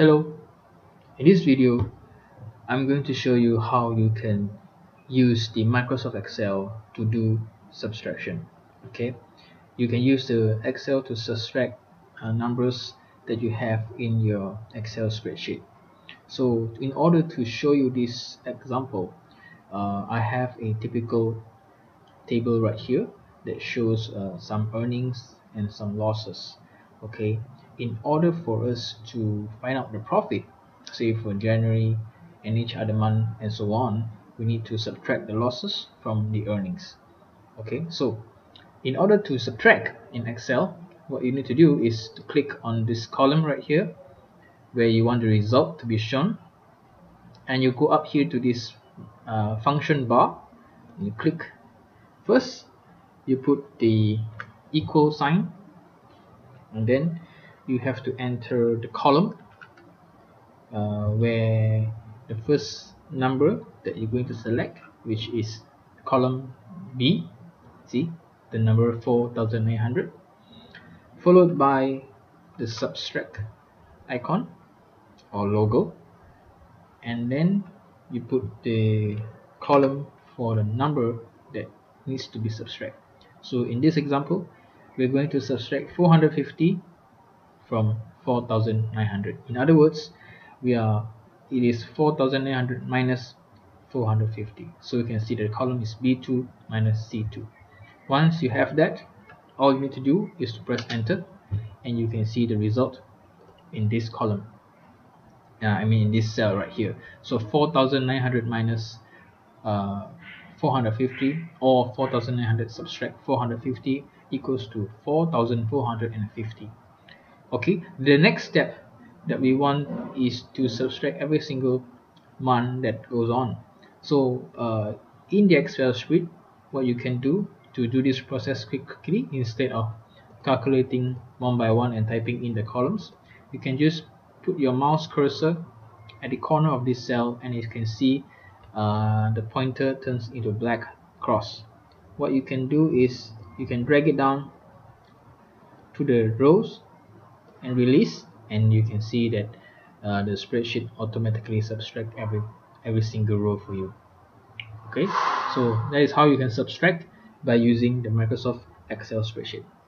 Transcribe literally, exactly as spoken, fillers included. Hello, in this video I'm going to show you how you can use the Microsoft Excel to do subtraction. Okay, you can use the Excel to subtract uh, numbers that you have in your Excel spreadsheet. So in order to show you this example, uh, I have a typical table right here that shows uh, some earnings and some losses. Okay, in order for us to find out the profit, say for January and each other month and so on, we need to subtract the losses from the earnings. Okay, so in order to subtract in Excel, what you need to do is to click on this column right here where you want the result to be shown, and you go up here to this uh, function bar and you click. First you put the equal sign, and then you have to enter the column uh, where the first number that you're going to select, which is column B, see, the number four thousand nine hundred, followed by the subtract icon or logo, and then you put the column for the number that needs to be subtracted. So in this example, we're going to subtract four hundred fifty from four thousand nine hundred. In other words, we are it is four thousand nine hundred minus four hundred fifty. So you can see the column is B two minus C two. Once you have that, all you need to do is to press enter, and you can see the result in this column. Uh, I mean in this cell right here. So four thousand nine hundred minus uh, four hundred fifty, or four thousand nine hundred subtract four hundred fifty, equals to four thousand four hundred fifty. Okay, the next step that we want is to subtract every single month that goes on. So uh, in the Excel spreadsheet, what you can do to do this process quickly, instead of calculating one by one and typing in the columns, you can just put your mouse cursor at the corner of this cell, and you can see uh, the pointer turns into a black cross. What you can do is you can drag it down to the rows and release, and you can see that uh, the spreadsheet automatically subtract every every single row for you. Okay, so that is how you can subtract by using the Microsoft Excel spreadsheet.